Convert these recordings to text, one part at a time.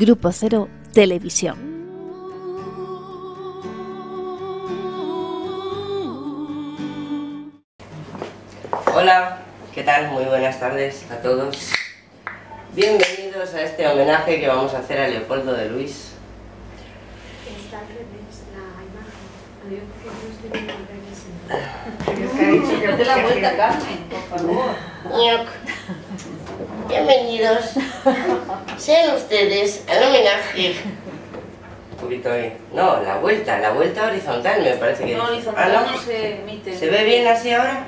Grupo Cero Televisión. Hola, ¿qué tal? Muy buenas tardes a todos. Bienvenidos a este homenaje que vamos a hacer a Leopoldo de Luis. Está al revés la imagen. Adiós, que Dios te bendiga. Date la vuelta, Carmen, por favor. Bienvenidos. Sean ustedes al homenaje. Un poquito bien. No, la vuelta horizontal me parece que... No, horizontal no se emite. ¿Se ve bien así ahora?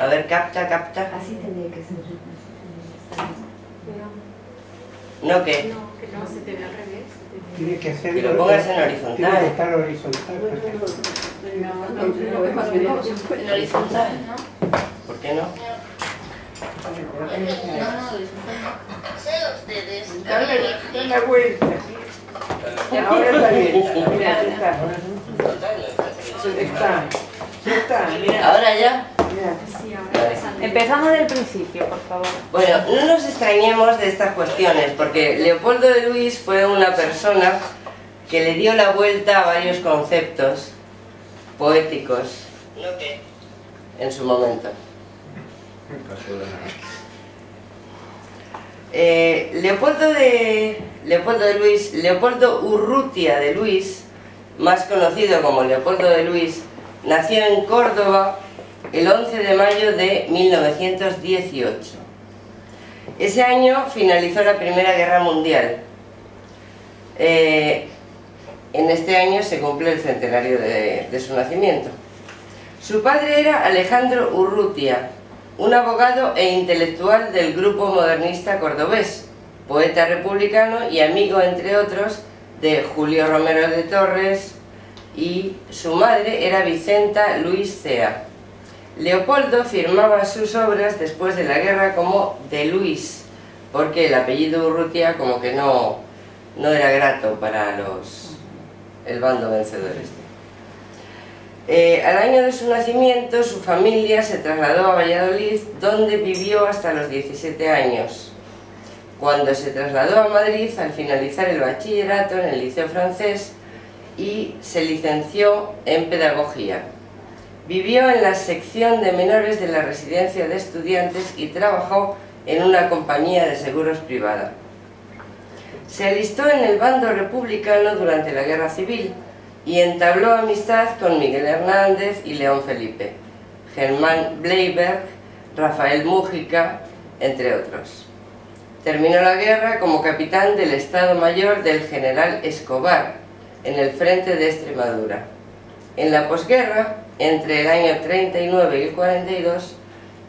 A ver, capta, capta. Así tendría que ser. ¿No qué? No, que no, se te ve al revés. Tiene que ser... Que lo pongas en horizontal. Tiene que estar horizontal. No, en horizontal, ¿no? ¿Por qué no? No, la vuelta. Ahora está bien. Mira, está. Ahora ya. Sí, empezamos del principio, por favor. Bueno, no nos extrañemos de estas cuestiones, porque Leopoldo de Luis fue una persona que le dio la vuelta a varios conceptos poéticos en su momento. Leopoldo Urrutia de Luis, más conocido como Leopoldo de Luis, nació en Córdoba el 11 de mayo de 1918. Ese año finalizó la Primera Guerra Mundial. En este año se cumple el centenario de su nacimiento. Su padre era Alejandro Urrutia, un abogado e intelectual del grupo modernista cordobés, poeta republicano y amigo, entre otros, de Julio Romero de Torres, y su madre era Vicenta Luis Cea. Leopoldo firmaba sus obras después de la guerra como de Luis, porque el apellido Urrutia como que no era grato para el bando vencedor este. Al año de su nacimiento su familia se trasladó a Valladolid, donde vivió hasta los 17 años. Cuando se trasladó a Madrid, al finalizar el bachillerato en el Liceo Francés, y se licenció en Pedagogía. Vivió en la sección de menores de la residencia de estudiantes y trabajó en una compañía de seguros privada. Se alistó en el bando republicano durante la Guerra Civil y entabló amistad con Miguel Hernández y León Felipe, Germán Bleiberg, Rafael Mújica, entre otros. Terminó la guerra como capitán del Estado Mayor del General Escobar, en el frente de Extremadura. En la posguerra, entre el año 39 y el 42,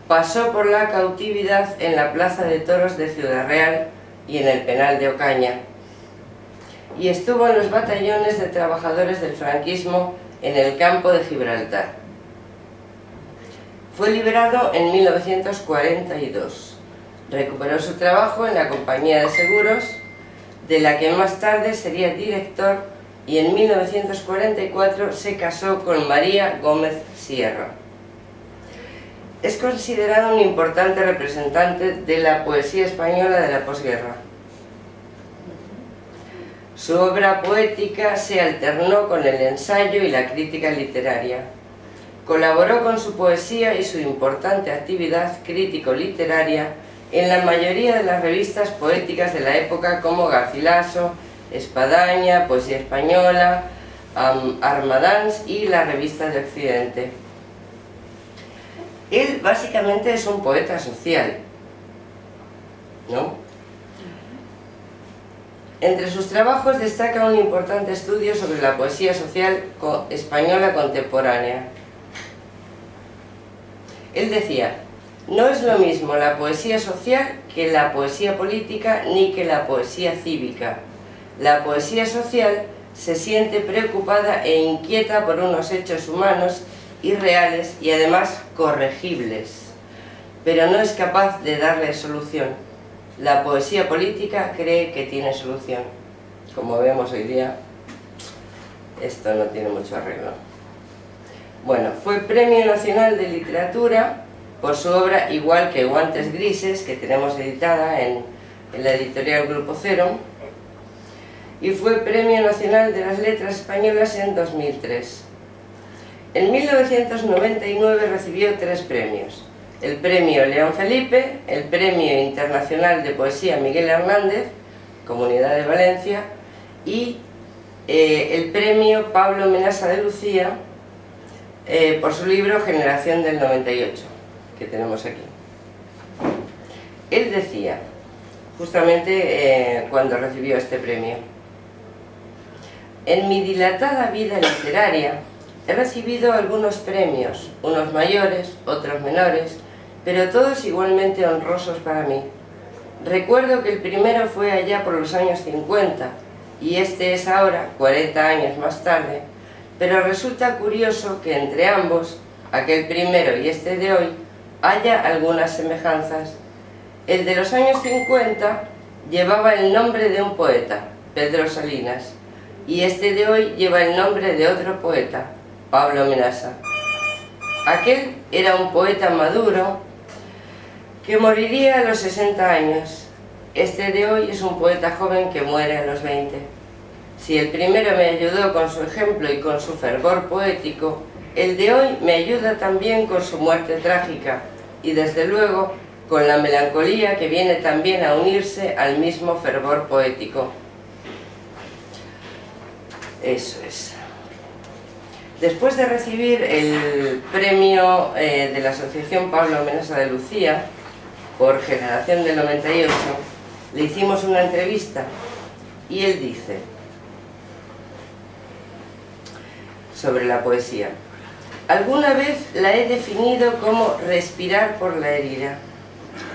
pasó por la cautividad en la Plaza de Toros de Ciudad Real y en el penal de Ocaña, y estuvo en los batallones de trabajadores del franquismo en el campo de Gibraltar. Fue liberado en 1942, recuperó su trabajo en la compañía de seguros, de la que más tarde sería director, y en 1944 se casó con María Gómez Sierra. Es considerado un importante representante de la poesía española de la posguerra. Su obra poética se alternó con el ensayo y la crítica literaria. Colaboró con su poesía y su importante actividad crítico-literaria en la mayoría de las revistas poéticas de la época, como Garcilaso, Espadaña, Poesía Española, Armadans y la Revista de Occidente. Él básicamente es un poeta social, ¿no? Entre sus trabajos destaca un importante estudio sobre la poesía social española contemporánea. Él decía: no es lo mismo la poesía social que la poesía política ni que la poesía cívica. La poesía social se siente preocupada e inquieta por unos hechos humanos y reales, y además corregibles, pero no es capaz de darle solución. La poesía política cree que tiene solución. Como vemos hoy día, esto no tiene mucho arreglo. Bueno, fue Premio Nacional de Literatura por su obra Igual que guantes grises, que tenemos editada en en la editorial Grupo Cero, y fue Premio Nacional de las Letras Españolas en 2003. En 1999 recibió 3 premios, el Premio León Felipe, el Premio Internacional de Poesía Miguel Hernández, Comunidad de Valencia, y el Premio Pablo Menassa de Lucía por su libro Generación del 98, que tenemos aquí. Él decía, justamente cuando recibió este premio: en mi dilatada vida literaria he recibido algunos premios, unos mayores, otros menores, pero todos igualmente honrosos para mí. Recuerdo que el primero fue allá por los años 50, y este es ahora, 40 años más tarde, pero resulta curioso que entre ambos, aquel primero y este de hoy, haya algunas semejanzas. El de los años 50 llevaba el nombre de un poeta, Pedro Salinas, y este de hoy lleva el nombre de otro poeta, Pablo Menassa. Aquel era un poeta maduro que moriría a los 60 años. Este de hoy es un poeta joven que muere a los 20. Si el primero me ayudó con su ejemplo y con su fervor poético, el de hoy me ayuda también con su muerte trágica y, desde luego, con la melancolía que viene también a unirse al mismo fervor poético. Eso es. Después de recibir el premio de la Asociación Pablo Menassa de Lucía por Generación del 98, le hicimos una entrevista y él dice sobre la poesía: alguna vez la he definido como respirar por la herida.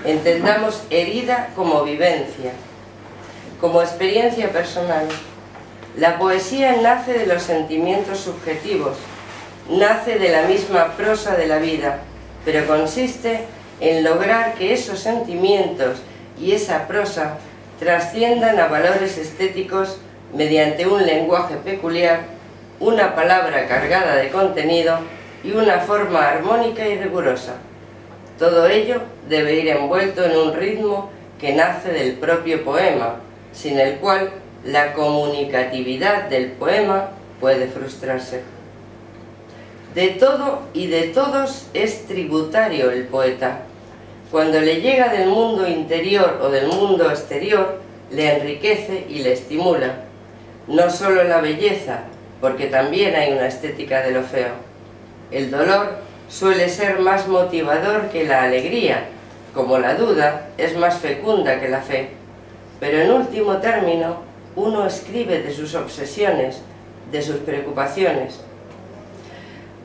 Entendamos herida como vivencia, como experiencia personal. La poesía nace de los sentimientos subjetivos, nace de la misma prosa de la vida, pero consiste en lograr que esos sentimientos y esa prosa trasciendan a valores estéticos mediante un lenguaje peculiar, una palabra cargada de contenido y una forma armónica y rigurosa. Todo ello debe ir envuelto en un ritmo que nace del propio poema, sin el cual la comunicatividad del poema puede frustrarse. De todo y de todos es tributario el poeta. Cuando le llega del mundo interior o del mundo exterior, le enriquece y le estimula. No solo la belleza, porque también hay una estética de lo feo. El dolor suele ser más motivador que la alegría, como la duda es más fecunda que la fe. Pero en último término, uno escribe de sus obsesiones, de sus preocupaciones.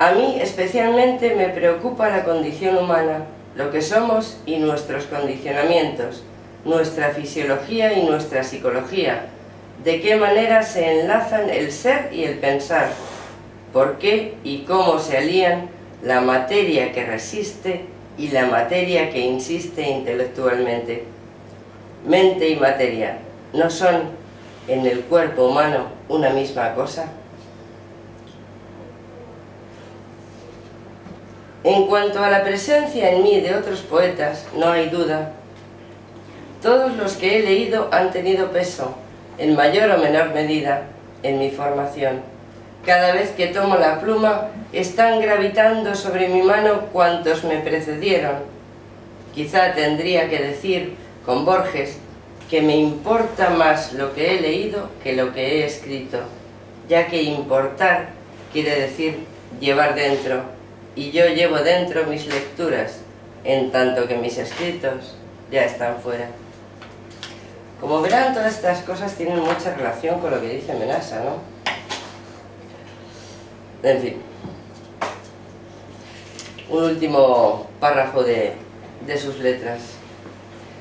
A mí especialmente me preocupa la condición humana, lo que somos y nuestros condicionamientos, nuestra fisiología y nuestra psicología, de qué manera se enlazan el ser y el pensar, por qué y cómo se alían la materia que resiste y la materia que insiste intelectualmente. Mente y materia no son en el cuerpo humano una misma cosa. En cuanto a la presencia en mí de otros poetas, no hay duda. Todos los que he leído han tenido peso, en mayor o menor medida, en mi formación. Cada vez que tomo la pluma, están gravitando sobre mi mano cuantos me precedieron. Quizá tendría que decir, con Borges, que me importa más lo que he leído que lo que he escrito, ya que importar quiere decir llevar dentro, y yo llevo dentro mis lecturas, en tanto que mis escritos ya están fuera. Como verán, todas estas cosas tienen mucha relación con lo que dice Menassa, ¿no? En fin, un último párrafo de sus letras.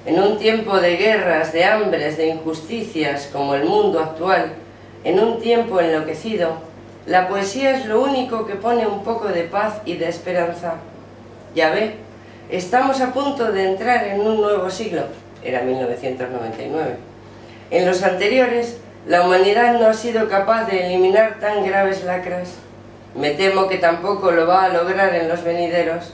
En un tiempo de guerras, de hambres, de injusticias como el mundo actual, en un tiempo enloquecido, la poesía es lo único que pone un poco de paz y de esperanza. Ya ve, estamos a punto de entrar en un nuevo siglo, era 1999. En los anteriores, la humanidad no ha sido capaz de eliminar tan graves lacras. Me temo que tampoco lo va a lograr en los venideros,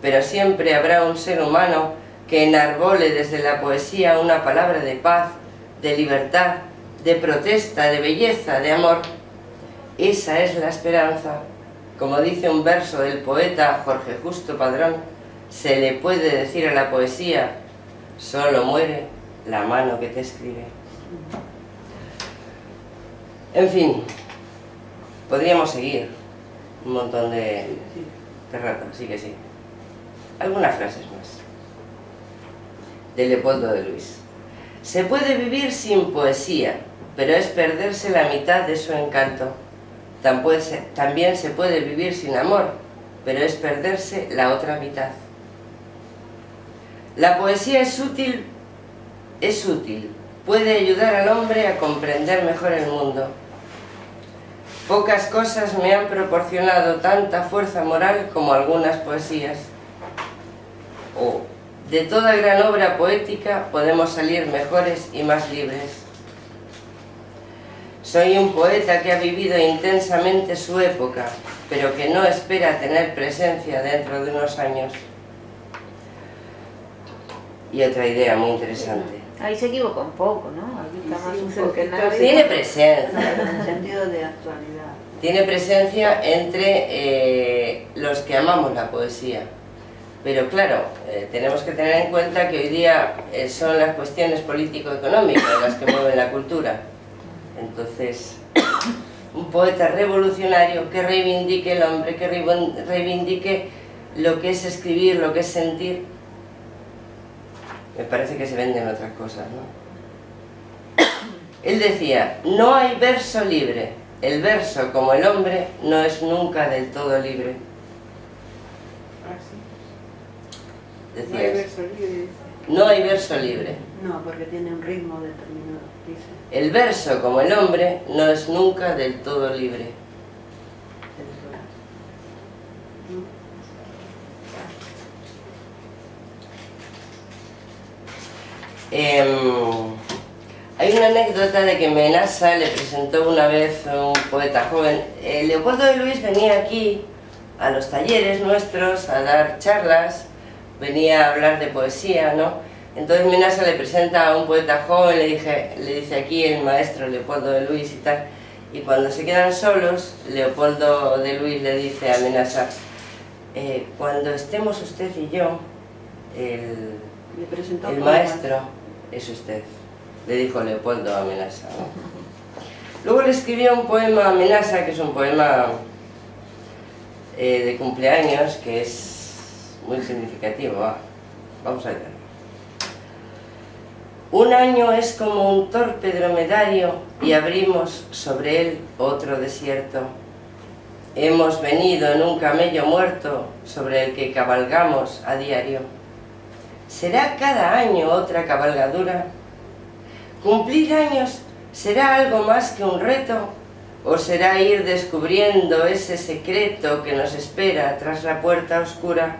pero siempre habrá un ser humano que enarbole desde la poesía una palabra de paz, de libertad, de protesta, de belleza, de amor. Esa es la esperanza. Como dice un verso del poeta Jorge Justo Padrón, se le puede decir a la poesía: solo muere la mano que te escribe. En fin, podríamos seguir un montón de rato, así que sí. Algunas frases más. De Leopoldo de Luis. Se puede vivir sin poesía, pero es perderse la mitad de su encanto. También se puede vivir sin amor, pero es perderse la otra mitad. La poesía es útil, puede ayudar al hombre a comprender mejor el mundo. Pocas cosas me han proporcionado tanta fuerza moral como algunas poesías. De toda gran obra poética podemos salir mejores y más libres. Soy un poeta que ha vivido intensamente su época, pero que no espera tener presencia dentro de unos años. Y otra idea muy interesante. Ahí se equivocó un poco, ¿no? Aquí está más un poco. Tiene presencia. En el sentido de actualidad. Tiene presencia entre los que amamos la poesía. Pero claro, tenemos que tener en cuenta que hoy día son las cuestiones político-económicas las que mueven la cultura. Entonces, un poeta revolucionario que reivindique el hombre, que reivindique lo que es escribir, lo que es sentir, me parece que se venden otras cosas, ¿no? Él decía: no hay verso libre, el verso, como el hombre, no es nunca del todo libre. Decía, no hay verso libre. No hay verso libre. No, porque tiene un ritmo determinado, dice. El verso, como el hombre, no es nunca del todo libre. Hay una anécdota de que Menassa le presentó una vez a un poeta joven. Leopoldo de Luis venía aquí a los talleres nuestros a dar charlas, venía a hablar de poesía, ¿no? Entonces Menassa le presenta a un poeta joven, le dice aquí el maestro Leopoldo de Luis y tal, y cuando se quedan solos, Leopoldo de Luis le dice a Menassa: cuando estemos usted y yo, el maestro es usted, le dijo Leopoldo a Menassa, ¿no? Luego le escribió un poema a Menassa, que es un poema de cumpleaños, que es muy significativo. Vamos a ver. Un año es como un torpe dromedario y abrimos sobre él otro desierto. Hemos venido en un camello muerto sobre el que cabalgamos a diario. ¿Será cada año otra cabalgadura? ¿Cumplir años será algo más que un reto? ¿O será ir descubriendo ese secreto que nos espera tras la puerta oscura?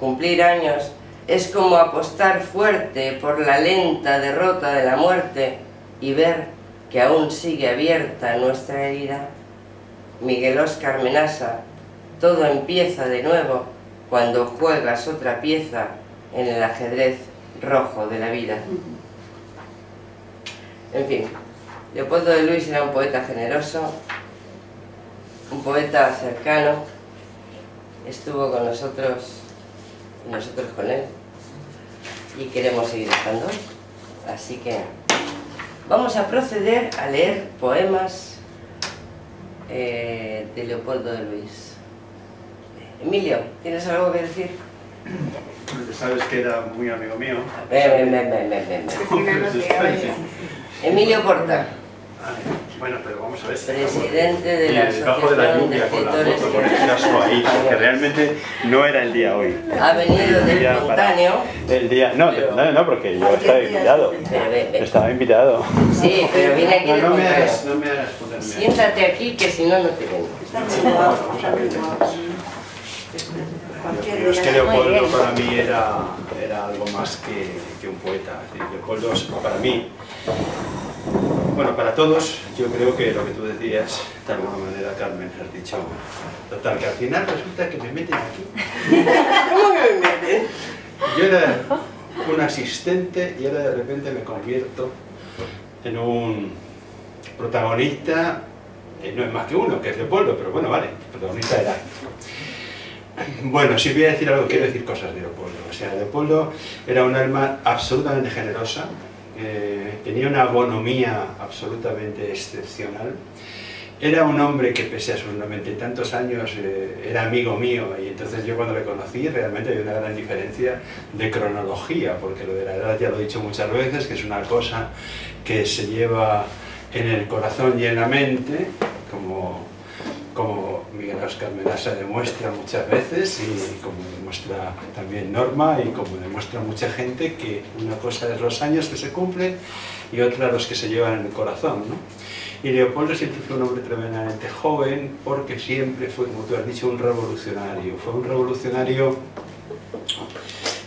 Cumplir años es como apostar fuerte por la lenta derrota de la muerte y ver que aún sigue abierta nuestra herida. Miguel Oscar Menassa: todo empieza de nuevo cuando juegas otra pieza en el ajedrez rojo de la vida. En fin, Leopoldo de Luis era un poeta generoso, un poeta cercano, estuvo con nosotros y nosotros con él, y queremos seguir estando. Así que vamos a proceder a leer poemas de Leopoldo de Luis. Emilio, ¿tienes algo que decir? Sabes que era muy amigo mío. Emilio Porta. Bueno, pero vamos a ver. Presidente de la Asociación de Escritores. Con el caso ahí, porque realmente no era el día hoy. Ha venido del espontáneo. El día, no, porque yo estaba invitado. Estaba invitado. Sí, pero viene aquí de espontáneo. No me hagas ponerme. Siéntate aquí, que si no, no te vengo. Es que Leopoldo para mí era algo más que un poeta. Leopoldo para mí, bueno, para todos, yo creo que lo que tú decías, de alguna manera, Carmen, has dicho. Total, que al final resulta que me meten aquí. ¿Cómo que me meten? Yo era un asistente y ahora de repente me convierto en un protagonista, no es más que uno, que es Leopoldo, pero bueno, vale, protagonista era. Bueno, si voy a decir algo, quiero decir cosas de Leopoldo. O sea, Leopoldo era un alma absolutamente generosa, tenía una bonomía absolutamente excepcional. Era un hombre que, pese a sus 90 y tantos años, era amigo mío, y entonces yo cuando le conocí realmente había una gran diferencia de cronología, porque lo de la edad ya lo he dicho muchas veces, que es una cosa que se lleva en el corazón y en la mente, como Miguel Oscar Menassa demuestra muchas veces, y como demuestra también Norma, y como demuestra mucha gente, que una cosa es los años que se cumplen y otra los que se llevan en el corazón, ¿no? Y Leopoldo siempre fue un hombre tremendamente joven, porque siempre fue, como tú has dicho, un revolucionario. Fue un revolucionario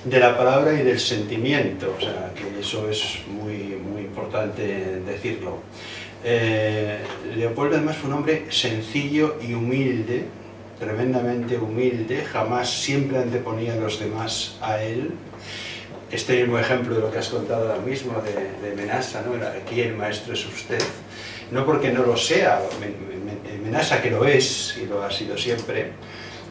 de la palabra y del sentimiento, o sea, que eso es muy, muy importante decirlo. Leopoldo además fue un hombre sencillo y humilde, tremendamente humilde, jamás, siempre anteponía a los demás a él. Este mismo ejemplo de lo que has contado ahora mismo de Menassa, ¿no? Aquí el maestro es usted. No porque no lo sea, Menassa que lo es, y lo ha sido siempre,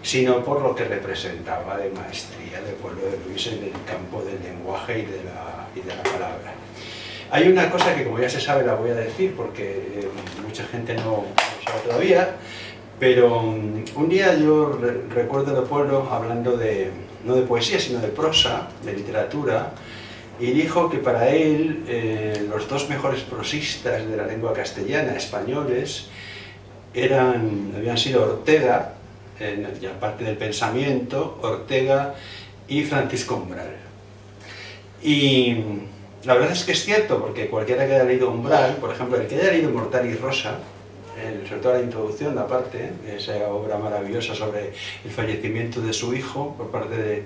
sino por lo que representaba de maestría Leopoldo de Luis en el campo del lenguaje y de la palabra. Hay una cosa que, como ya se sabe, la voy a decir porque mucha gente no sabe todavía, pero un día yo recuerdo a Leopoldo hablando no de poesía, sino de prosa, de literatura, y dijo que para él los dos mejores prosistas de la lengua castellana, españoles, habían sido Ortega, y aparte del pensamiento, Ortega y Francisco Umbral. Y la verdad es que es cierto, porque cualquiera que haya leído Umbral, por ejemplo, el que haya leído Mortal y Rosa, sobre todo la introducción, la parte, esa obra maravillosa sobre el fallecimiento de su hijo por parte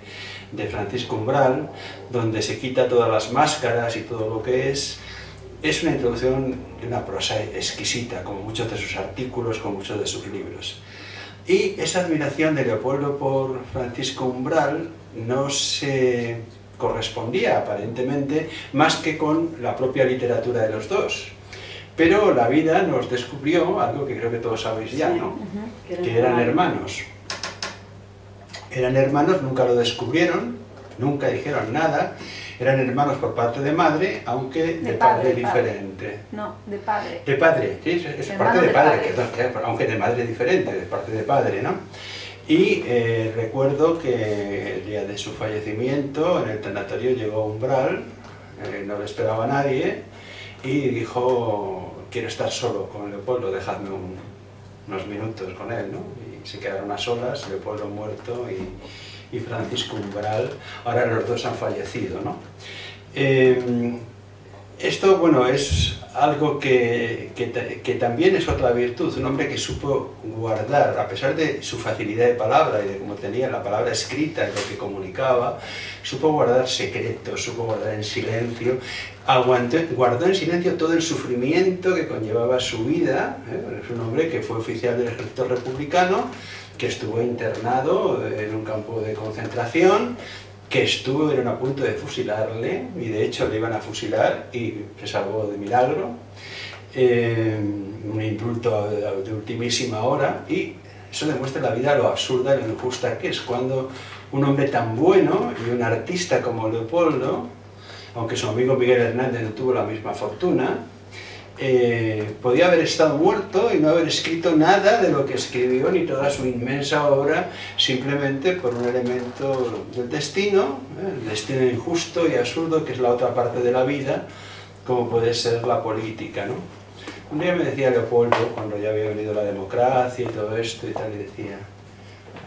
de Francisco Umbral, donde se quita todas las máscaras y todo lo que es una introducción de una prosa exquisita, como muchos de sus artículos, como muchos de sus libros. Y esa admiración de Leopoldo por Francisco Umbral no se correspondía aparentemente más que con la propia literatura de los dos. Pero la vida nos descubrió algo que creo que todos sabéis ya, ¿no? Sí, que eran hermanos. Eran hermanos, nunca lo descubrieron, nunca dijeron nada. Eran hermanos por parte de madre, aunque de padre diferente. No, de padre. De padre, sí, es parte de padre, aunque de madre diferente, de parte de padre, ¿no? Y recuerdo que el día de su fallecimiento, en el tanatorio llegó Umbral, no lo esperaba nadie, y dijo: quiero estar solo con Leopoldo, dejadme unos minutos con él, ¿no? Y se quedaron a solas, Leopoldo muerto y Francisco Umbral. Ahora los dos han fallecido, ¿no? Esto, bueno, es algo que también es otra virtud, un hombre que supo guardar, a pesar de su facilidad de palabra y de cómo tenía la palabra escrita, lo que comunicaba, supo guardar secretos, supo guardar en silencio, guardó en silencio todo el sufrimiento que conllevaba su vida, ¿eh? Es un hombre que fue oficial del ejército republicano, que estuvo internado en un campo de concentración, que estuvieron a punto de fusilarle, y de hecho le iban a fusilar, y se salvó de milagro, un indulto de ultimísima hora, y eso demuestra la vida, lo absurda y lo injusta que es, cuando un hombre tan bueno y un artista como Leopoldo, aunque su amigo Miguel Hernández no tuvo la misma fortuna, podía haber estado muerto y no haber escrito nada de lo que escribió, ni toda su inmensa obra, simplemente por un elemento del destino, el destino injusto y absurdo que es la otra parte de la vida, como puede ser la política, ¿no? Un día me decía Leopoldo, cuando ya había venido la democracia y todo esto y tal, y decía: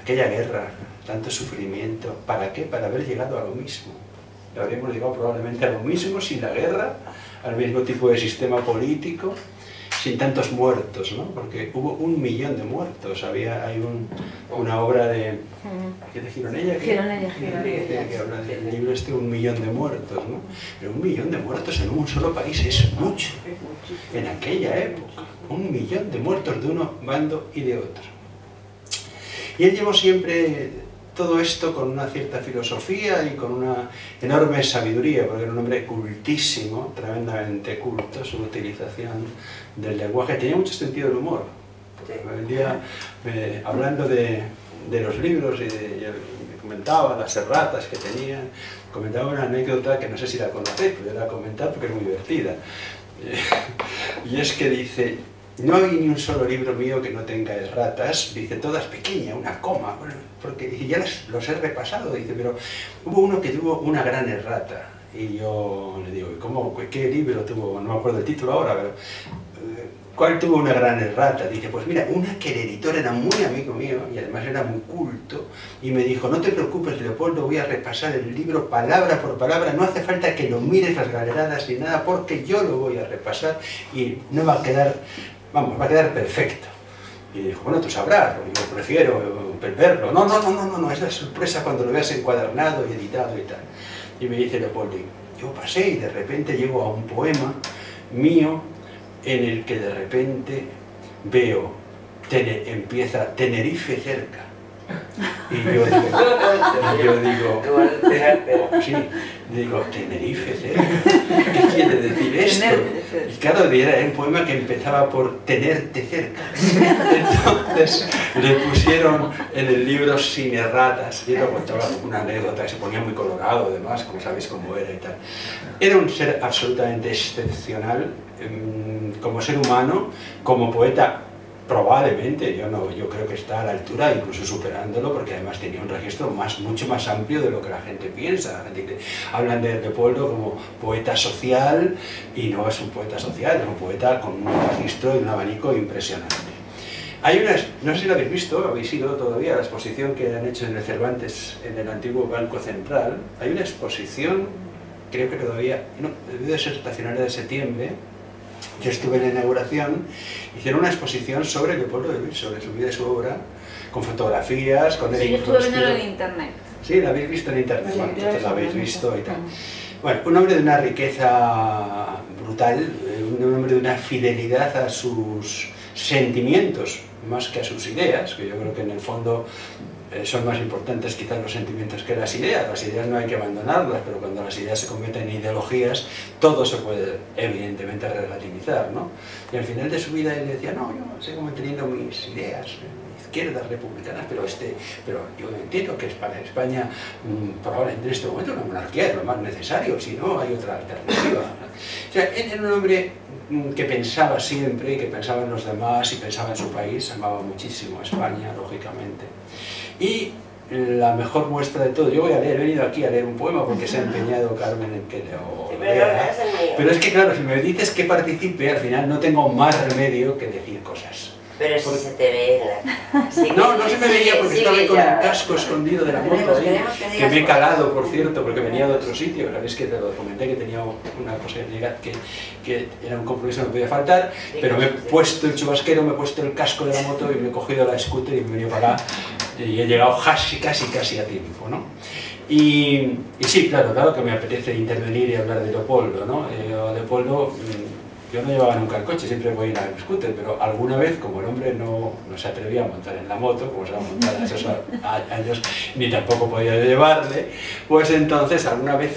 aquella guerra, tanto sufrimiento, ¿para qué? Para haber llegado a lo mismo. Y habríamos llegado probablemente a lo mismo sin la guerra, al mismo tipo de sistema político, sin tantos muertos, ¿no? Porque hubo 1 millón de muertos. Hay una obra de... ¿Qué de Gironella? Que habla del libro este, 1 millón de muertos, ¿no? Pero 1 millón de muertos en un solo país es mucho. En aquella época, 1 millón de muertos de uno bando y de otro. Y él llevó siempre todo esto con una cierta filosofía y con una enorme sabiduría, porque era un hombre cultísimo, tremendamente culto, su utilización del lenguaje. Tenía mucho sentido del humor. El día, hablando de los libros, y comentaba las erratas que tenía, comentaba una anécdota que no sé si la conocéis, pero la comentar porque es muy divertida. Y es que dice: no hay ni un solo libro mío que no tenga erratas, dice, todas pequeñas, una coma, porque dice, ya los he repasado, dice, pero hubo uno que tuvo una gran errata, y yo le digo, ¿cómo? ¿Qué libro tuvo? No me acuerdo el título ahora, pero ¿cuál tuvo una gran errata? Dice, pues mira, una que el editor era muy amigo mío, y además era muy culto, y me dijo, no te preocupes, Leopoldo, voy a repasar el libro palabra por palabra, no hace falta que lo mires las galeradas ni nada, porque yo lo voy a repasar, y no va a quedar, vamos, va a quedar perfecto. Y dijo, bueno, tú sabrás, yo prefiero verlo. No, es la sorpresa cuando lo veas encuadernado y editado y tal. Y me dice Leopoldo, yo pasé y de repente llego a un poema mío, en el que de repente veo, empieza Tenerife cerca. Y yo digo, oh, sí, digo, Tenerife cerca, ¿qué quiere decir esto? Y claro, era un poema que empezaba por tenerte cerca. Entonces le pusieron en el libro sin erratas, y lo contaba una anécdota que se ponía muy colorado, además, como sabéis cómo era y tal. Era un ser absolutamente excepcional, como ser humano, como poeta. Probablemente, yo creo que está a la altura, incluso superándolo, porque además tenía un registro mucho más amplio de lo que la gente piensa. La gente, hablan de Leopoldo como poeta social, y no es un poeta social, es un poeta con un registro y un abanico impresionante. Hay una, no sé si lo habéis visto, habéis ido todavía a la exposición que han hecho en el Cervantes, en el antiguo Banco Central. Hay una exposición, creo que todavía, no, debió ser estacionaria de septiembre. Yo estuve en la inauguración, hicieron una exposición sobre Leopoldo de Luis, sobre su vida y su obra, con fotografías, con... Sí, yo estuve viéndolo en internet. Sí, la habéis visto en internet, sí, bueno, entonces la habéis visto y tal. Bueno, un hombre de una riqueza brutal, un hombre de una fidelidad a sus sentimientos, más que a sus ideas, que yo creo que en el fondo son más importantes quizás los sentimientos que las ideas. Las ideas no hay que abandonarlas, pero cuando las ideas se convierten en ideologías, todo se puede evidentemente relativizar, ¿no? Y al final de su vida él decía, no, yo sigo manteniendo mis ideas izquierdas republicanas, pero yo entiendo que para España probablemente en este momento una monarquía es lo más necesario, si no hay otra alternativa. O sea, él era un hombre que pensaba siempre, que pensaba en los demás y pensaba en su país, amaba muchísimo a España, lógicamente. Y la mejor muestra de todo, yo voy a leer, he venido aquí a leer un poema porque se ha empeñado Carmen en que lo lea. Pero es que claro, si me dices que participe, al final no tengo más remedio que decir cosas. Pero si se te ve la... Sí, no, no se me veía porque estaba con el casco escondido de la moto, que me he calado, por cierto, porque venía de otro sitio. La vez que te lo comenté que tenía una cosa que era un compromiso que no podía faltar, pero me he puesto el chubasquero, me he puesto el casco de la moto y me he cogido la scooter y me he venido para acá. Y he llegado casi a tiempo, ¿no? Y sí, claro que me apetece intervenir y hablar de Leopoldo, ¿no? Leopoldo... Yo no llevaba nunca el coche, siempre voy a ir al scooter, pero alguna vez, como el hombre no se atrevía a montar en la moto, como se va a montar a esos años, ni tampoco podía llevarle, pues entonces alguna vez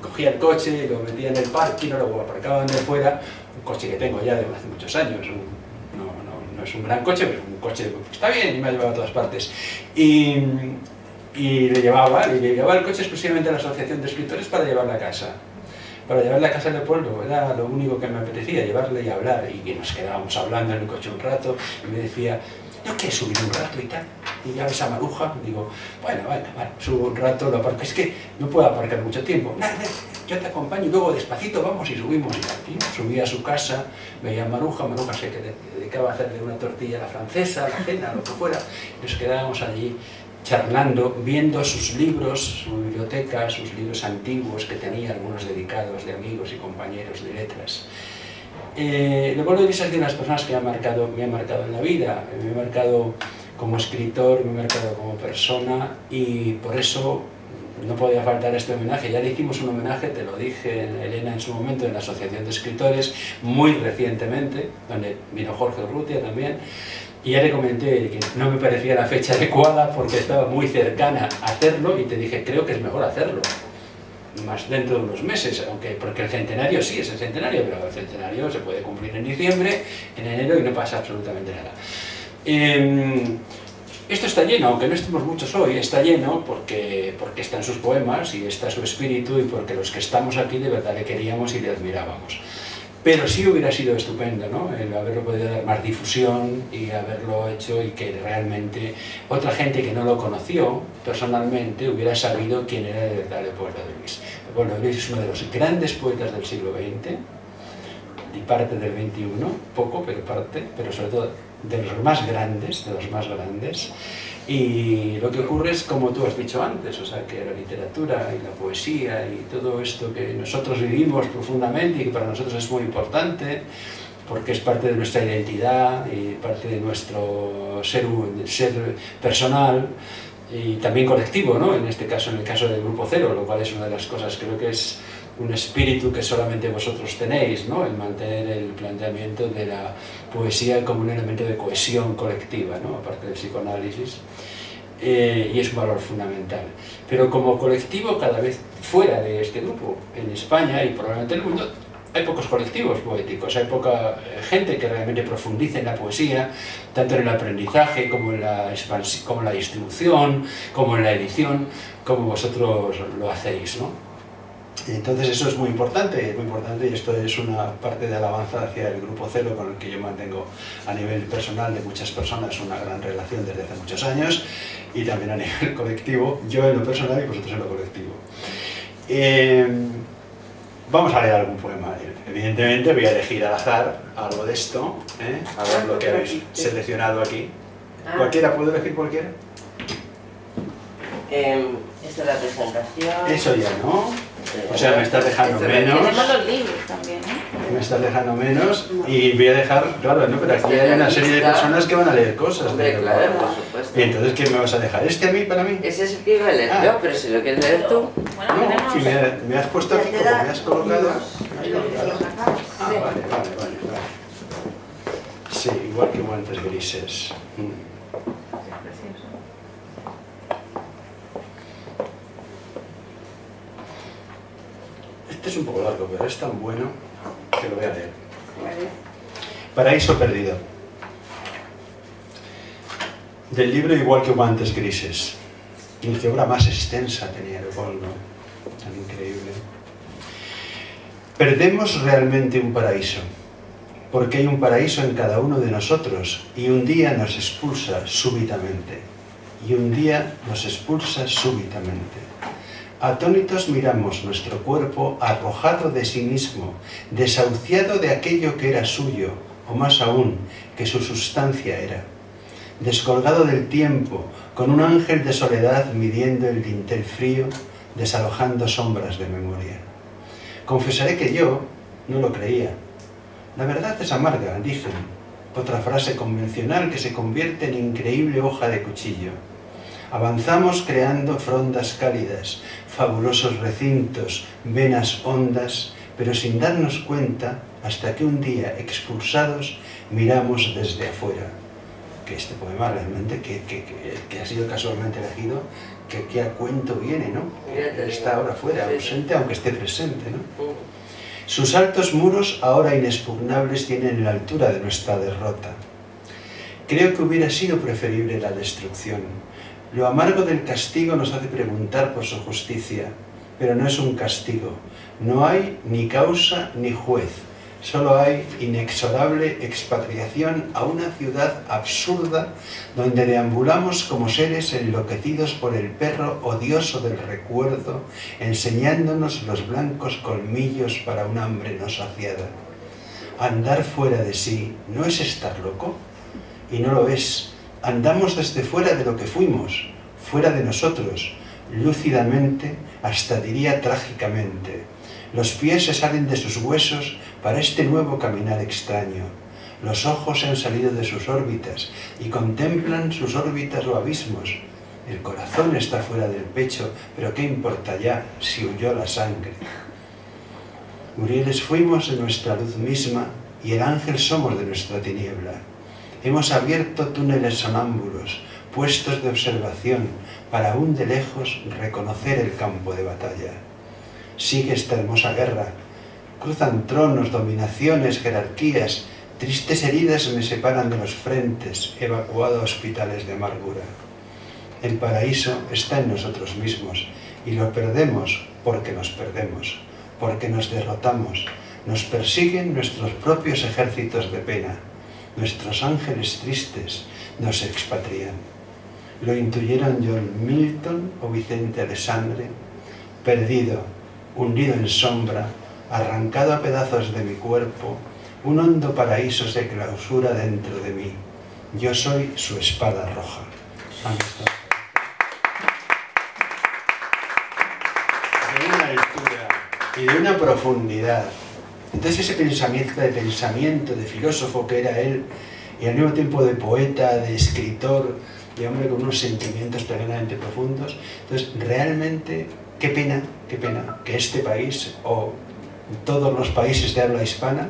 cogía el coche, lo metía en el parking, lo aparcaba donde fuera, un coche que tengo ya desde hace muchos años, no es un gran coche, pero es un coche que está bien y me ha llevado a todas partes. Y le llevaba el coche exclusivamente a la Asociación de Escritores para llevarlo a casa. Para llevarle a casa de Leopoldo, era lo único que me apetecía, llevarle y hablar, y que nos quedábamos hablando en el coche un rato, y me decía, ¿no quieres subir un rato y tal? Y ya ves a Maruja, digo, bueno, subo un rato, lo aparco, es que no puedo aparcar mucho tiempo, nada, yo te acompaño, y luego despacito vamos y subimos, y subí a su casa, veía a Maruja, se dedicaba a hacerle una tortilla a la francesa, a la cena, lo que fuera, y nos quedábamos allí, charlando, viendo sus libros, su biblioteca, sus libros antiguos que tenía, algunos dedicados de amigos y compañeros de letras. Leopoldo de Luis es de las personas que me ha marcado en la vida, me ha marcado como escritor, me ha marcado como persona, y por eso no podía faltar este homenaje. Ya le hicimos un homenaje, te lo dije, Elena, en su momento, en la Asociación de Escritores, muy recientemente, donde vino Jorge Urrutia también, y ya le comenté que no me parecía la fecha adecuada porque estaba muy cercana a hacerlo, y te dije, creo que es mejor hacerlo más dentro de unos meses, aunque porque el centenario sí es el centenario, pero el centenario se puede cumplir en diciembre, en enero, y no pasa absolutamente nada. Esto está lleno, aunque no estemos muchos hoy, está lleno porque están sus poemas y está su espíritu, y porque los que estamos aquí de verdad le queríamos y le admirábamos. Pero sí hubiera sido estupendo, ¿no?, el haberlo podido dar más difusión y haberlo hecho, y que realmente otra gente que no lo conoció personalmente hubiera sabido quién era de verdad Leopoldo de Luis. Leopoldo de Luis es uno de los grandes poetas del siglo XX y parte del XXI, poco, pero parte, pero sobre todo de los más grandes, y lo que ocurre es, como tú has dicho antes, o sea, que la literatura y la poesía y todo esto que nosotros vivimos profundamente y que para nosotros es muy importante porque es parte de nuestra identidad y parte de nuestro ser personal y también colectivo, ¿no?, en este caso, en el caso del Grupo Cero, lo cual es una de las cosas, creo que es un espíritu que solamente vosotros tenéis, ¿no?, el mantener el planteamiento de la poesía como un elemento de cohesión colectiva, ¿no?, aparte del psicoanálisis, y es un valor fundamental. Pero como colectivo, cada vez fuera de este grupo, en España y probablemente en el mundo, hay pocos colectivos poéticos, hay poca gente que realmente profundice en la poesía, tanto en el aprendizaje, como en la distribución, como en la edición, como vosotros lo hacéis, ¿no? Entonces eso es muy importante, y esto es una parte de alabanza hacia el Grupo Cero, con el que yo mantengo a nivel personal de muchas personas una gran relación desde hace muchos años, y también a nivel colectivo, yo en lo personal y vosotros en lo colectivo. Vamos a leer algún poema. Evidentemente voy a elegir al azar algo de esto, a ver lo que habéis seleccionado aquí. ¿Cualquiera? ¿Puedo elegir cualquiera? Esta es la presentación. Eso ya, ¿no? O sea, me estás dejando menos. Tenemos los libros también, ¿eh? Me estás dejando menos, y voy a dejar, claro, no, pero aquí hay una serie de personas que van a leer cosas. Hombre, claro, por supuesto. ¿Y entonces qué me vas a dejar? ¿Este a mí, para mí? Ese es el que iba a leer yo, pero si lo quieres leer tú. Bueno, no, si me has puesto aquí, como me has colocado. Ah, vale, vale. Sí, igual que guantes grises. Este es un poco largo, pero es tan bueno que lo voy a leer. Paraíso perdido. Del libro Igual que guantes grises. Y qué obra más extensa tenía Leopoldo, tan increíble. Perdemos realmente un paraíso, porque hay un paraíso en cada uno de nosotros, y un día nos expulsa súbitamente. Atónitos miramos nuestro cuerpo arrojado de sí mismo, desahuciado de aquello que era suyo, o más aún, que su sustancia era. Descolgado del tiempo, con un ángel de soledad midiendo el dintel frío, desalojando sombras de memoria. Confesaré que yo no lo creía. La verdad es amarga, dicen. Otra frase convencional que se convierte en increíble hoja de cuchillo. Avanzamos creando frondas cálidas, fabulosos recintos, venas hondas, pero sin darnos cuenta hasta que un día, expulsados, miramos desde afuera. Que este poema realmente, que ha sido casualmente elegido, que a cuento viene, ¿no? Está ahora fuera, ausente, aunque esté presente, ¿no? Sus altos muros, ahora inexpugnables, tienen la altura de nuestra derrota. Creo que hubiera sido preferible la destrucción. Lo amargo del castigo nos hace preguntar por su justicia, pero no es un castigo. No hay ni causa ni juez, solo hay inexorable expatriación a una ciudad absurda donde deambulamos como seres enloquecidos por el perro odioso del recuerdo, enseñándonos los blancos colmillos para un hambre no saciada. Andar fuera de sí, ¿no es estar loco? Y no lo es. Andamos desde fuera de lo que fuimos, fuera de nosotros, lúcidamente, hasta diría trágicamente. Los pies se salen de sus huesos para este nuevo caminar extraño. Los ojos se han salido de sus órbitas y contemplan sus órbitas o abismos. El corazón está fuera del pecho, pero qué importa ya si huyó la sangre. Murieles fuimos de nuestra luz misma y el ángel somos de nuestra tiniebla. Hemos abierto túneles sonámbulos, puestos de observación, para aún de lejos reconocer el campo de batalla. Sigue esta hermosa guerra. Cruzan tronos, dominaciones, jerarquías. Tristes heridas me separan de los frentes, evacuado a hospitales de amargura. El paraíso está en nosotros mismos, y lo perdemos porque nos perdemos, porque nos derrotamos. Nos persiguen nuestros propios ejércitos de pena. Nuestros ángeles tristes nos expatrian. Lo intuyeron John Milton o Vicente Alessandri. Perdido, hundido en sombra, arrancado a pedazos de mi cuerpo, un hondo paraíso se clausura dentro de mí. Yo soy su espada roja. Amistad. Y de una profundidad. Entonces ese pensamiento de filósofo que era él, y al mismo tiempo de poeta, de escritor, de hombre con unos sentimientos tremendamente profundos. Entonces realmente, qué pena que este país o todos los países de habla hispana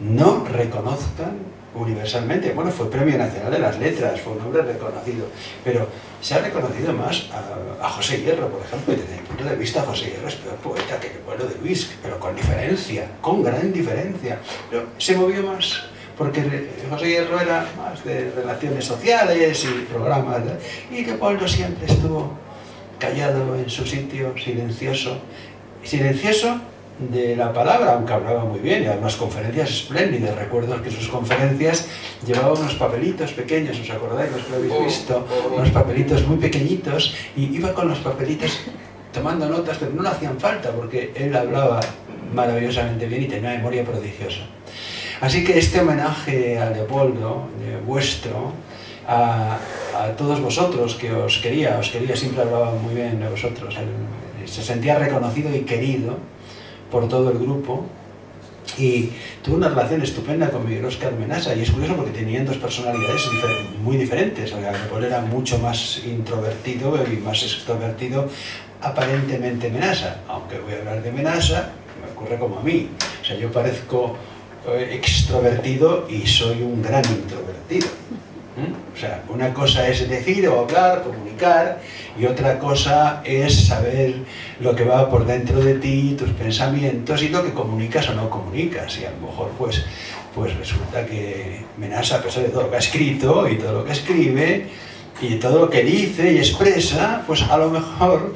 no reconozcan universalmente. Bueno, fue Premio Nacional de las Letras, fue un hombre reconocido, pero se ha reconocido más a José Hierro, por ejemplo, y desde mi punto de vista José Hierro es peor poeta que Leopoldo de Luis, pero con diferencia, con gran diferencia. Pero se movió más, porque José Hierro era más de relaciones sociales y programas, y Leopoldo siempre estuvo callado en su sitio, silencioso, silencioso de la palabra, aunque hablaba muy bien, y a unas conferencias espléndidas. Recuerdo que sus conferencias llevaba unos papelitos pequeños, ¿os acordáis? Los que lo habéis visto, unos papelitos muy pequeñitos, y iba con los papelitos tomando notas, pero no le hacían falta porque él hablaba maravillosamente bien y tenía una memoria prodigiosa. Así que este homenaje a Leopoldo, vuestro, a todos vosotros que os quería, siempre hablaba muy bien de vosotros, se sentía reconocido y querido por todo el grupo, y tuvo una relación estupenda con Miguel Oscar Menassa. Y es curioso porque tenían dos personalidades muy diferentes. O sea, Leopoldo era mucho más introvertido y más extrovertido aparentemente Menassa, aunque voy a hablar de Menassa, me ocurre como a mí. O sea, yo parezco extrovertido y soy un gran introvertido. O sea, una cosa es decir o hablar, comunicar, y otra cosa es saber lo que va por dentro de ti, tus pensamientos y lo que comunicas o no comunicas. Y a lo mejor pues resulta que Menassa, a pesar de todo lo que ha escrito y todo lo que escribe y todo lo que dice y expresa, pues a lo mejor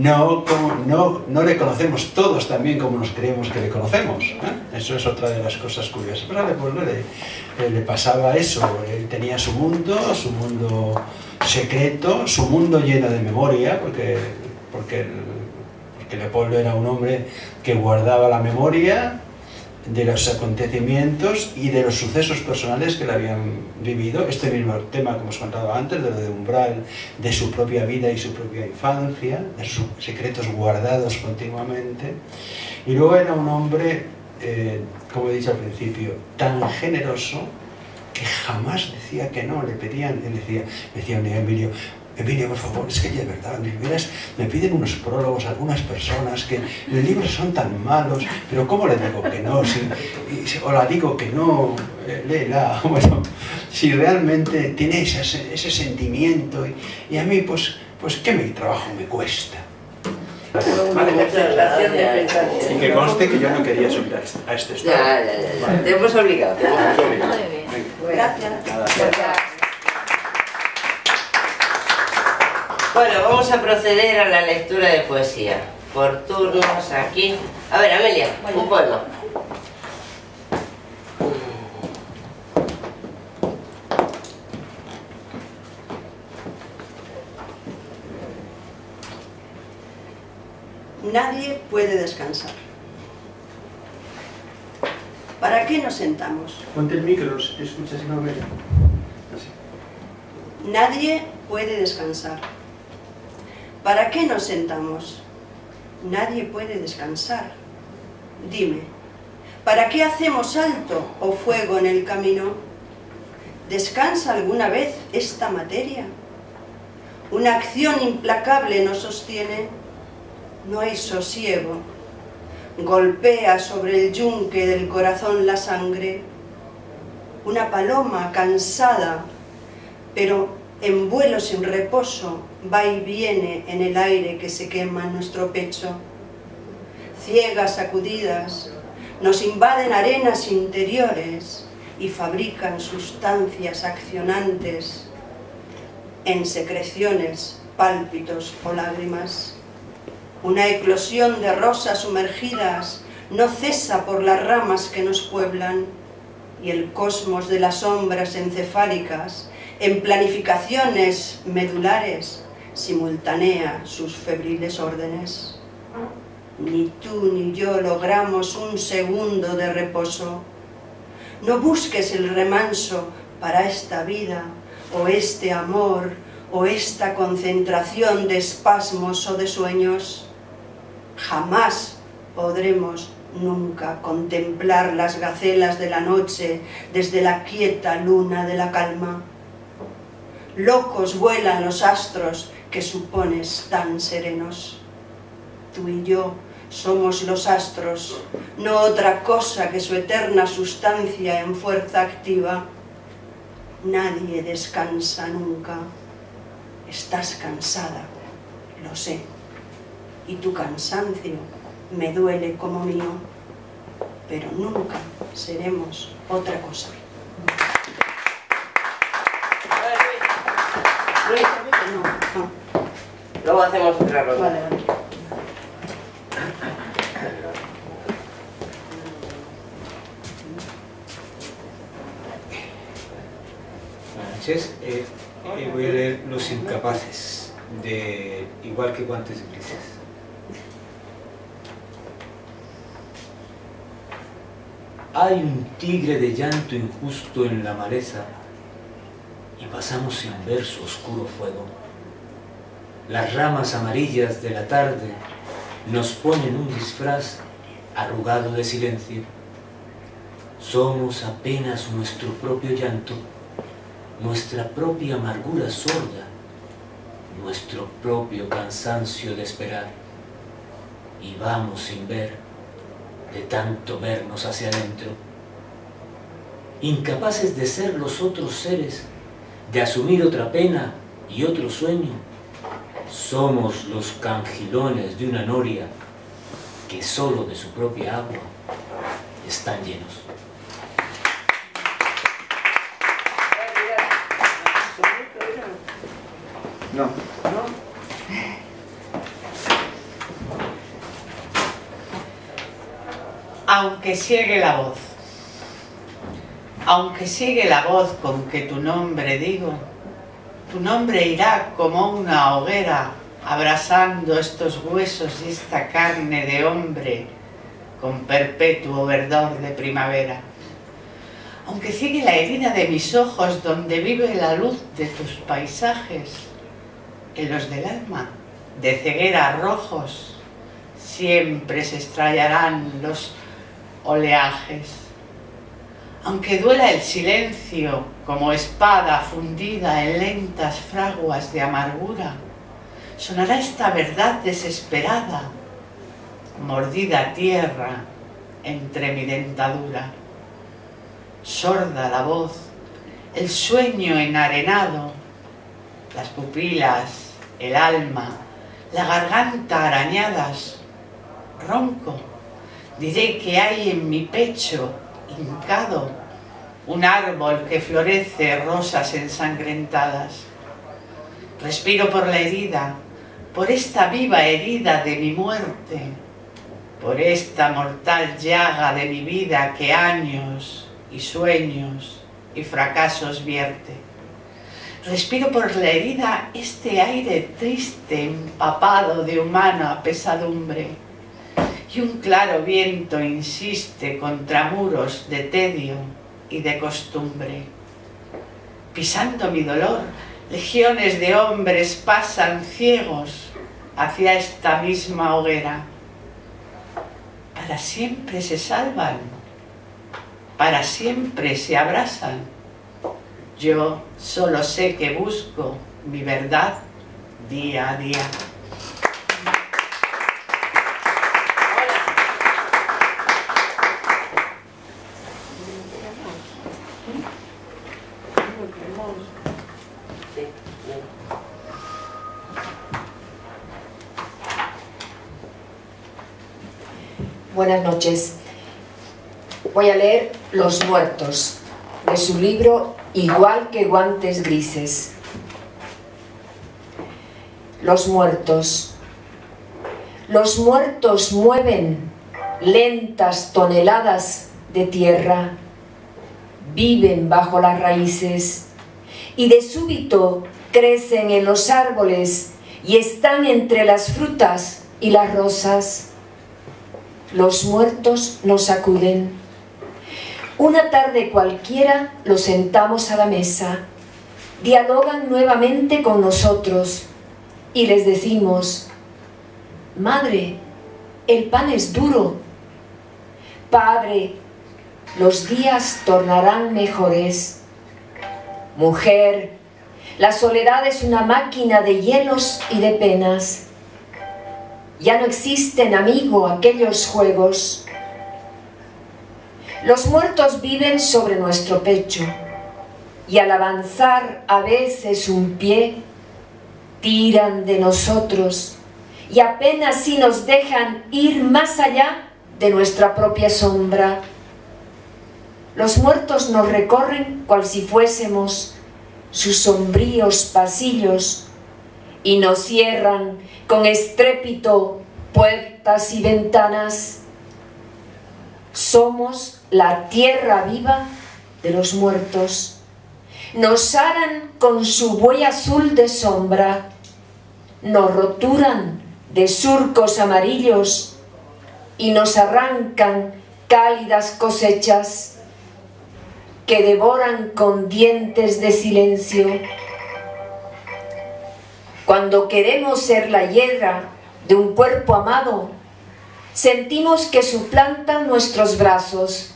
no le conocemos todos también como nos creemos que le conocemos, ¿eh? Eso es otra de las cosas curiosas. Pero pues, le pasaba eso. Él tenía su mundo secreto, su mundo lleno de memoria, porque Leopoldo era un hombre que guardaba la memoria de los acontecimientos y de los sucesos personales que le habían vivido. Este mismo tema que hemos contado antes, de lo de Umbral, de su propia vida y su propia infancia, de sus secretos guardados continuamente. Y luego era un hombre, como he dicho al principio, tan generoso que jamás decía que no. Le pedían, él decía a Emilio: Emilio, por favor, es que ya es verdad, me piden unos prólogos algunas personas que los libros son tan malos, pero ¿cómo le digo que no? O la digo que no, léela. Bueno, si realmente tiene ese sentimiento, y a mí, pues ¿qué trabajo me cuesta? Vale, y que conste que yo no quería subir a este estado. Vale. Te hemos obligado. Muy bien. Gracias. Bueno, vamos a proceder a la lectura de poesía, por turnos aquí. A ver, Amelia, un poema. Nadie puede descansar. ¿Para qué nos sentamos? Ponte el micro, escuchas una Amelia. Así. Nadie puede descansar. ¿Para qué nos sentamos? Nadie puede descansar. Dime, ¿para qué hacemos alto o fuego en el camino? ¿Descansa alguna vez esta materia? una acción implacable nos sostiene, no hay sosiego. Golpea sobre el yunque del corazón la sangre, una paloma cansada, pero en vuelo sin reposo, va y viene en el aire que se quema en nuestro pecho. Ciegas sacudidas, nos invaden arenas interiores y fabrican sustancias accionantes en secreciones, pálpitos o lágrimas. Una eclosión de rosas sumergidas no cesa por las ramas que nos pueblan, y el cosmos de las sombras encefálicas, en planificaciones medulares, simultanea sus febriles órdenes. Ni tú ni yo logramos un segundo de reposo. No busques el remanso para esta vida, o este amor, o esta concentración de espasmos o de sueños. Jamás podremos nunca contemplar las gacelas de la noche desde la quieta luna de la calma. Locos vuelan los astros que supones tan serenos. Tú y yo somos los astros, no otra cosa que su eterna sustancia en fuerza activa. Nadie descansa nunca. Estás cansada, lo sé, y tu cansancio me duele como mío, pero nunca seremos otra cosa. Luego hacemos otra ronda. Vale, vale. Buenas noches. Voy a leer Los Incapaces, de Igual que Guantes Grises. Hay un tigre de llanto injusto en la maleza, y pasamos sin ver su oscuro fuego. Las ramas amarillas de la tarde nos ponen un disfraz arrugado de silencio. Somos apenas nuestro propio llanto, nuestra propia amargura sorda, nuestro propio cansancio de esperar. Y vamos sin ver, de tanto vernos hacia adentro. Incapaces de ser los otros seres, de asumir otra pena y otro sueño, somos los cangilones de una noria que solo de su propia agua están llenos. No. Aunque ciegue la voz, aunque ciegue la voz con que tu nombre digo, tu nombre irá como una hoguera abrazando estos huesos y esta carne de hombre con perpetuo verdor de primavera. Aunque ciegue la herida de mis ojos donde vive la luz de tus paisajes, en los del alma, de ceguera rojos, siempre se estrellarán los oleajes. Aunque duela el silencio como espada fundida en lentas fraguas de amargura, sonará esta verdad desesperada, mordida a tierra entre mi dentadura. Sorda la voz, el sueño enarenado, las pupilas, el alma, la garganta arañadas. Ronco, diré que hay en mi pecho, hincado, un árbol que florece rosas ensangrentadas. Respiro por la herida, por esta viva herida de mi muerte, por esta mortal llaga de mi vida que años y sueños y fracasos vierte. Respiro por la herida este aire triste empapado de humana pesadumbre, y un claro viento insiste contra muros de tedio y de costumbre. Pisando mi dolor, legiones de hombres pasan ciegos hacia esta misma hoguera. Para siempre se salvan, para siempre se abrazan. Yo solo sé que busco mi verdad día a día. Buenas noches. Voy a leer Los muertos, de su libro Igual que guantes grises. Los muertos. Los muertos mueven lentas toneladas de tierra, viven bajo las raíces y de súbito crecen en los árboles y están entre las frutas y las rosas. Los muertos nos acuden. Una tarde cualquiera los sentamos a la mesa. Dialogan nuevamente con nosotros y les decimos: madre, el pan es duro. Padre, los días tornarán mejores. Mujer, la soledad es una máquina de hielos y de penas. Ya no existen, amigo, aquellos juegos. Los muertos viven sobre nuestro pecho y al avanzar a veces un pie, tiran de nosotros y apenas si nos dejan ir más allá de nuestra propia sombra. Los muertos nos recorren cual si fuésemos sus sombríos pasillos y nos cierran con estrépito puertas y ventanas. Somos la tierra viva de los muertos. Nos aran con su buey azul de sombra, nos roturan de surcos amarillos y nos arrancan cálidas cosechas que devoran con dientes de silencio. Cuando queremos ser la hiedra de un cuerpo amado, sentimos que suplantan nuestros brazos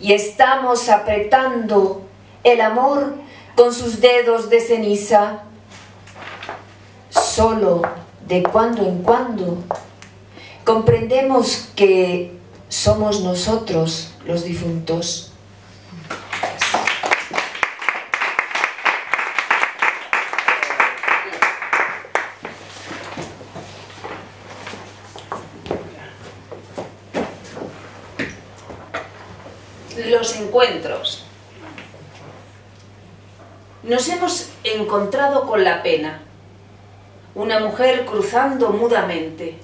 y estamos apretando el amor con sus dedos de ceniza. Solo de cuando en cuando comprendemos que somos nosotros los difuntos. Los encuentros. Nos hemos encontrado con la pena, una mujer cruzando mudamente.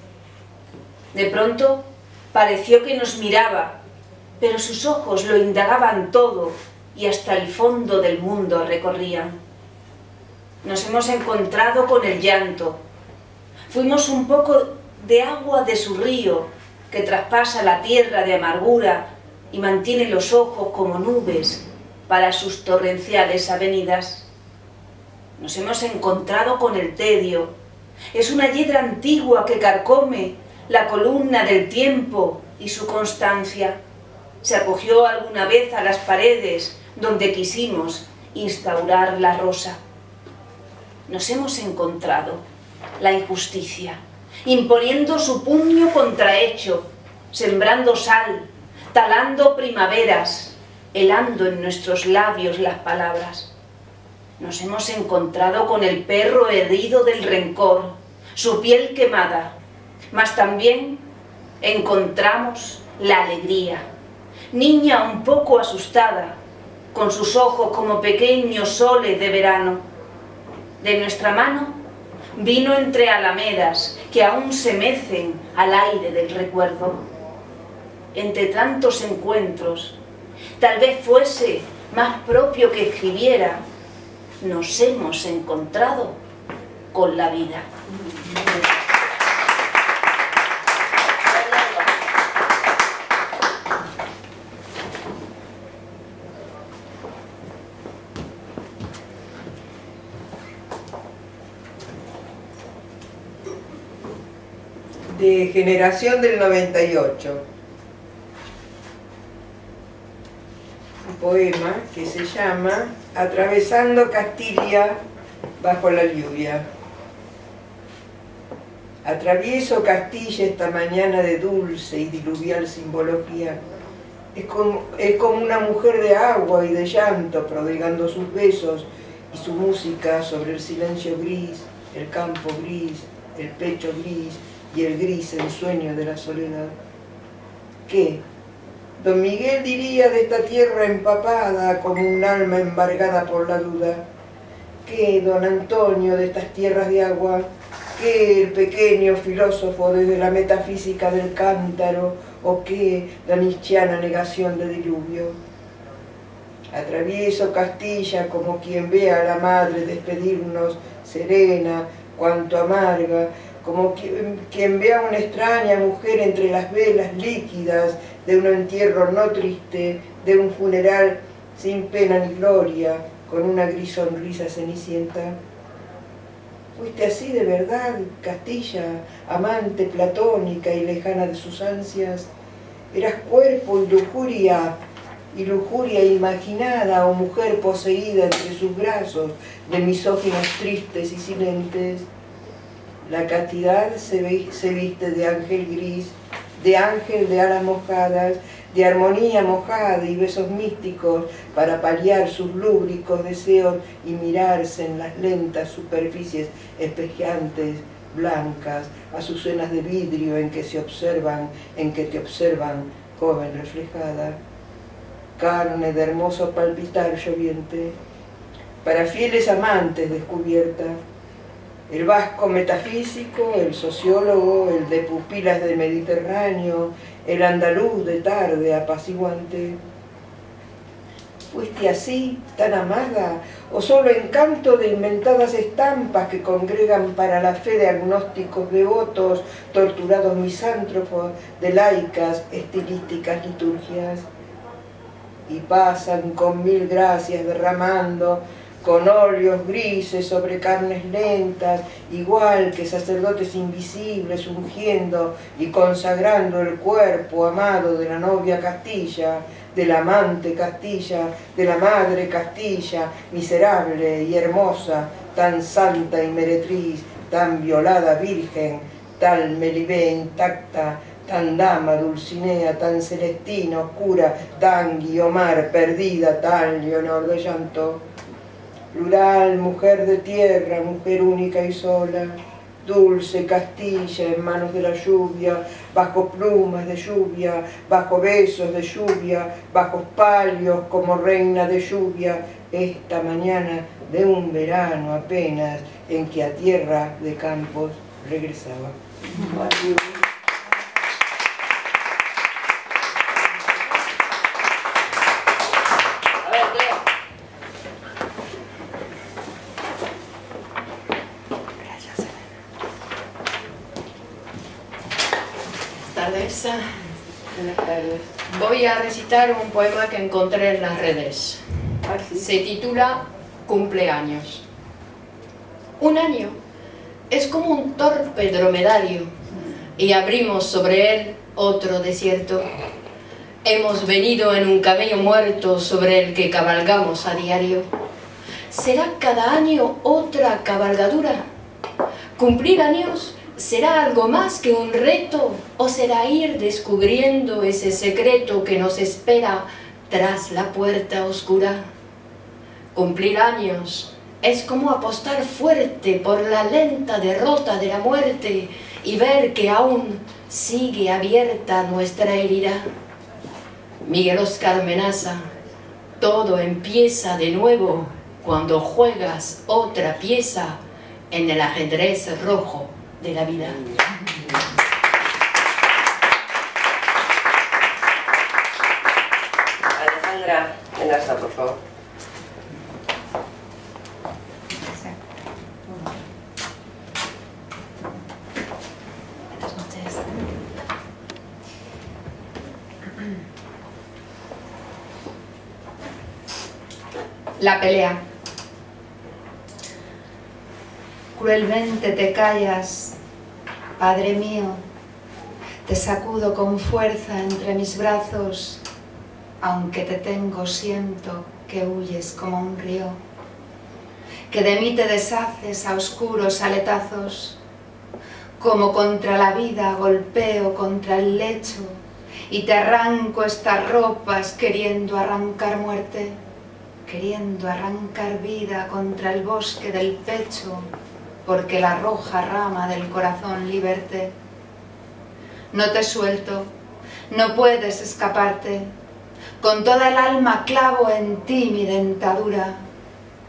De pronto pareció que nos miraba, pero sus ojos lo indagaban todo y hasta el fondo del mundo recorrían. Nos hemos encontrado con el llanto. Fuimos un poco de agua de su río que traspasa la tierra de amargura y mantiene los ojos como nubes para sus torrenciales avenidas. Nos hemos encontrado con el tedio. Es una hiedra antigua que carcome la columna del tiempo y su constancia. Se acogió alguna vez a las paredes donde quisimos instaurar la rosa. Nos hemos encontrado la injusticia, imponiendo su puño contrahecho, sembrando sal, talando primaveras, helando en nuestros labios las palabras. Nos hemos encontrado con el perro herido del rencor, su piel quemada, mas también encontramos la alegría, niña un poco asustada, con sus ojos como pequeños soles de verano. De nuestra mano vino entre alamedas que aún se mecen al aire del recuerdo. Entre tantos encuentros, tal vez fuese más propio que escribiera, nos hemos encontrado con la vida. De Generación del 98. Poema que se llama Atravesando Castilla bajo la lluvia. Atravieso Castilla esta mañana de dulce y diluvial simbología. Es como una mujer de agua y de llanto, prodigando sus besos y su música sobre el silencio gris, el campo gris, el pecho gris y el gris ensueño de la soledad. ¿Qué? Don Miguel diría de esta tierra empapada como un alma embargada por la duda. ¿Qué, don Antonio, de estas tierras de agua? ¿Qué, el pequeño filósofo desde la metafísica del cántaro? ¿O qué, la nietzscheana negación de diluvio? Atravieso Castilla como quien ve a la madre despedirnos, serena, cuanto amarga, como quien ve a una extraña mujer entre las velas líquidas de un entierro no triste, de un funeral sin pena ni gloria, con una gris sonrisa cenicienta. ¿Fuiste así de verdad, Castilla, amante platónica y lejana de sus ansias? ¿Eras cuerpo y lujuria imaginada, o mujer poseída entre sus brazos de misóginos tristes y silentes? La castidad se viste de ángel gris, de ángel de alas mojadas, de armonía mojada y besos místicos para paliar sus lúbricos deseos y mirarse en las lentas superficies espejeantes, blancas, azucenas de vidrio en que te observan, joven reflejada. Carne de hermoso palpitar lloviente, para fieles amantes descubierta. El vasco metafísico, el sociólogo, el de pupilas del Mediterráneo, el andaluz de tarde apaciguante. ¿Fuiste así, tan amada, o solo encanto de inventadas estampas que congregan para la fe de agnósticos devotos, torturados misántropos, de laicas, estilísticas liturgias? Y pasan con mil gracias derramando, con óleos grises sobre carnes lentas, igual que sacerdotes invisibles ungiendo y consagrando el cuerpo amado de la novia Castilla, del amante Castilla, de la madre Castilla, miserable y hermosa, tan santa y meretriz, tan violada virgen, tan melibé intacta, tan dama Dulcinea, tan celestina oscura, tan Guiomar perdida, tan Leonor de llanto. Plural, mujer de tierra, mujer única y sola, dulce Castilla en manos de la lluvia, bajo plumas de lluvia, bajo besos de lluvia, bajo palios como reina de lluvia, esta mañana de un verano apenas en que a tierra de campos regresaba. Buenas tardes. Voy a recitar un poema que encontré en las redes. ¿Ah, sí? Se titula Cumpleaños. Un año es como un torpe dromedario y abrimos sobre él otro desierto. Hemos venido en un camello muerto sobre el que cabalgamos a diario. ¿Será cada año otra cabalgadura? Cumplir años ¿será algo más que un reto, o será ir descubriendo ese secreto que nos espera tras la puerta oscura? Cumplir años es como apostar fuerte por la lenta derrota de la muerte y ver que aún sigue abierta nuestra herida. Miguel Oscar Menassa, todo empieza de nuevo cuando juegas otra pieza en el ajedrez rojo de la vida. Alejandra Menassa, por favor. Buenas noches. La pelea. Cruelmente te callas, Padre mío, te sacudo con fuerza entre mis brazos, aunque te tengo siento que huyes como un río, que de mí te deshaces a oscuros aletazos, Como contra la vida golpeo contra el lecho y te arranco estas ropas queriendo arrancar muerte, queriendo arrancar vida contra el bosque del pecho, porque la roja rama del corazón liberte. No te suelto, no puedes escaparte, con toda el alma clavo en ti mi dentadura.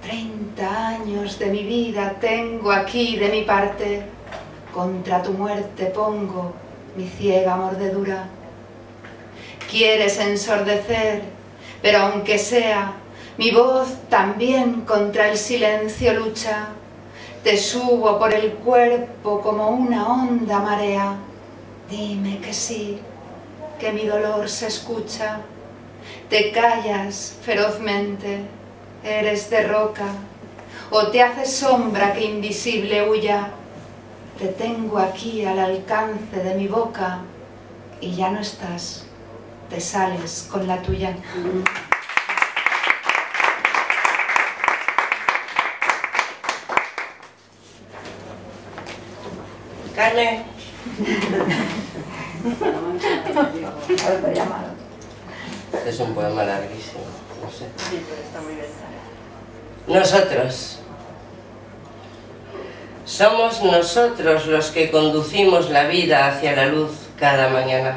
30 años de mi vida tengo aquí de mi parte, contra tu muerte pongo mi ciega mordedura. Quieres ensordecer, pero aunque sea, mi voz también contra el silencio lucha. Te subo por el cuerpo como una honda marea. Dime que sí, que mi dolor se escucha. Te callas ferozmente, eres de roca, o te haces sombra que invisible huya. Te tengo aquí al alcance de mi boca y ya no estás, te sales con la tuya. Carmen. Este es un poema larguísimo, no sé. Sí, pero está muy bien. Nosotros. Somos nosotros los que conducimos la vida hacia la luz cada mañana.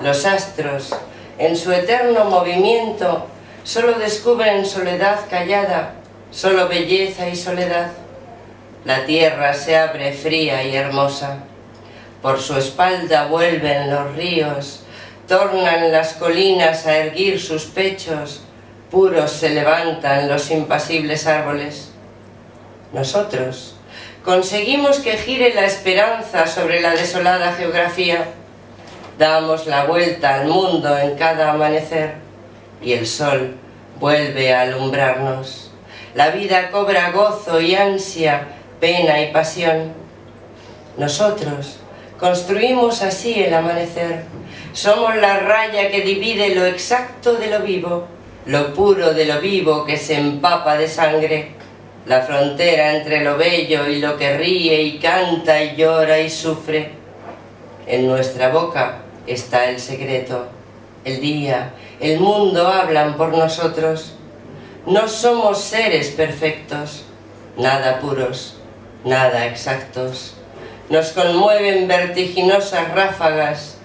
Los astros, en su eterno movimiento, solo descubren soledad callada, solo belleza y soledad. La tierra se abre fría y hermosa. Por su espalda vuelven los ríos, tornan las colinas a erguir sus pechos, puros se levantan los impasibles árboles. Nosotros conseguimos que gire la esperanza sobre la desolada geografía. Damos la vuelta al mundo en cada amanecer y el sol vuelve a alumbrarnos. La vida cobra gozo y ansia, pena y pasión. Nosotros construimos así el amanecer. Somos la raya que divide lo exacto de lo vivo, lo puro de lo vivo que se empapa de sangre. La frontera entre lo bello y lo que ríe y canta y llora y sufre. En nuestra boca está el secreto. El día, el mundo hablan por nosotros. No somos seres perfectos, nada puros, nada exactos. Nos conmueven vertiginosas ráfagas,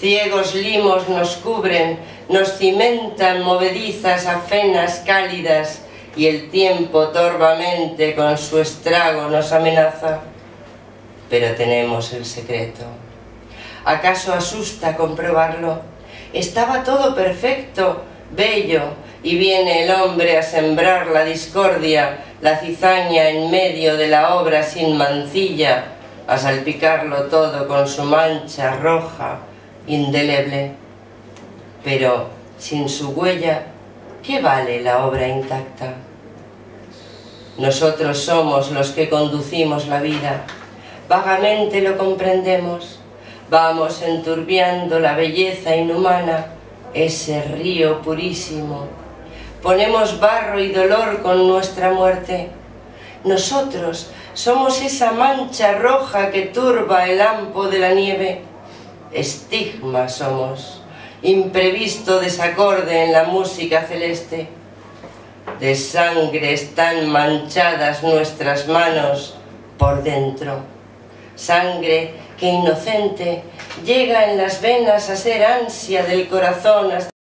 ciegos limos nos cubren, nos cimentan movedizas afenas cálidas, y el tiempo torvamente con su estrago nos amenaza. Pero tenemos el secreto. ¿Acaso asusta comprobarlo? Estaba todo perfecto, bello, y viene el hombre a sembrar la discordia, la cizaña en medio de la obra sin mancilla, a salpicarlo todo con su mancha roja, indeleble. Pero sin su huella, ¿qué vale la obra intacta? Nosotros somos los que conducimos la vida, vagamente lo comprendemos, vamos enturbiando la belleza inhumana, ese río purísimo, ponemos barro y dolor con nuestra muerte. Nosotros somos esa mancha roja que turba el ampo de la nieve, estigma somos, imprevisto desacorde en la música celeste. De sangre están manchadas nuestras manos por dentro, sangre que inocente llega en las venas a ser ansia del corazón hasta